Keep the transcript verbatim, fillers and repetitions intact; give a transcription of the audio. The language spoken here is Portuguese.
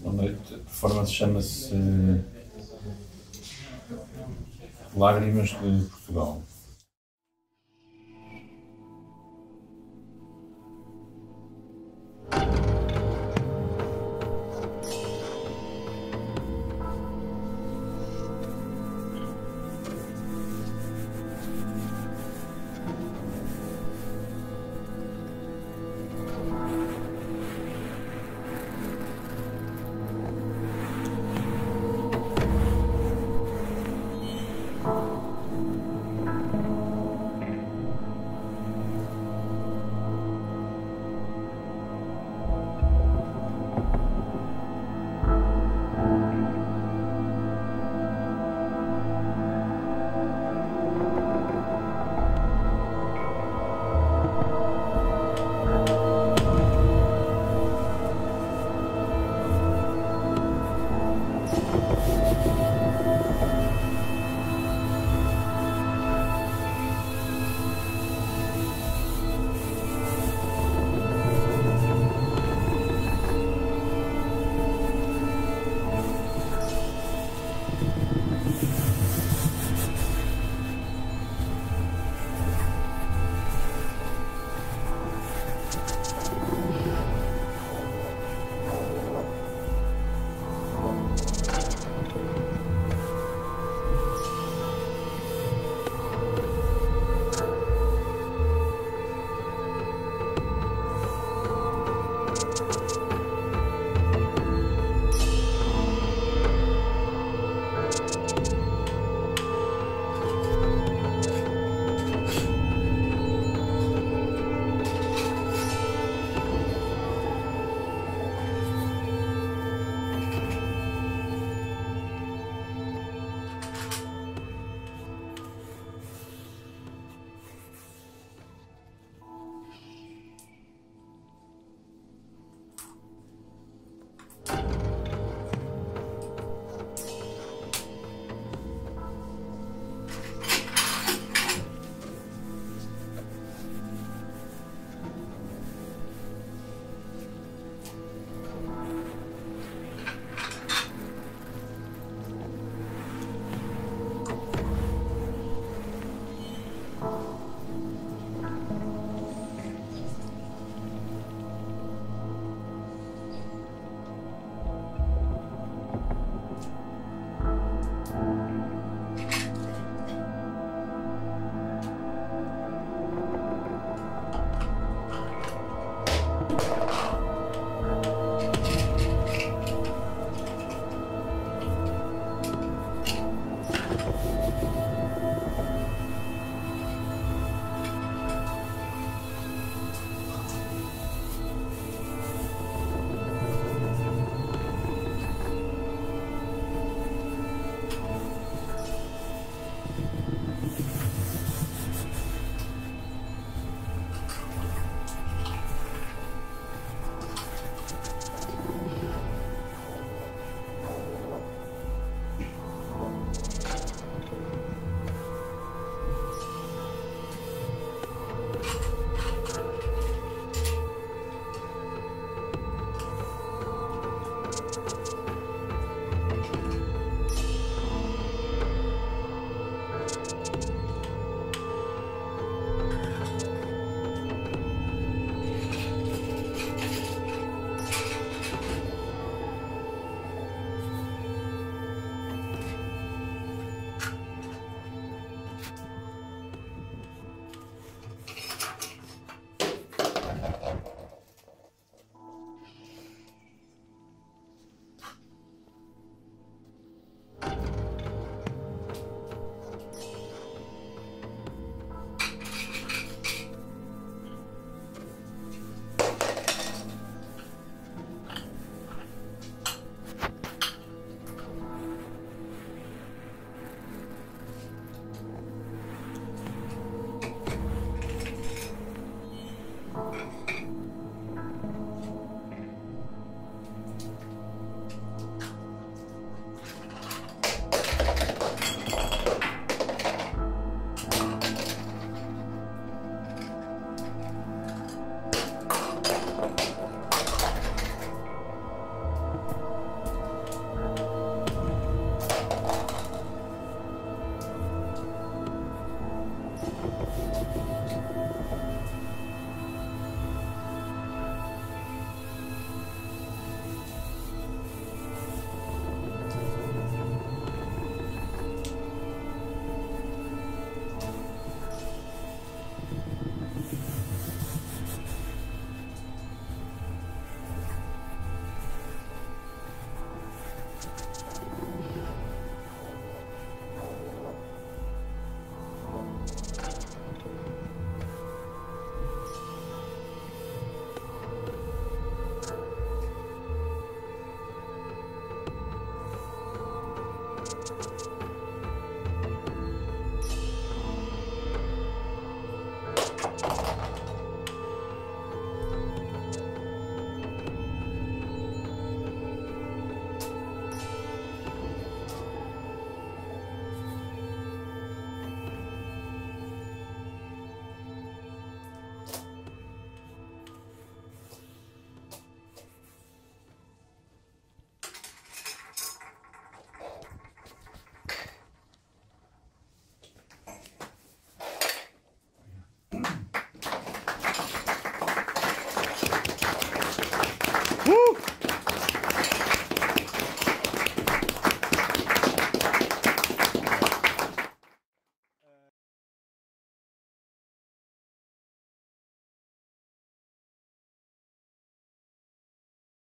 Boa noite. A performance chama-se Lágrimas de Portugal.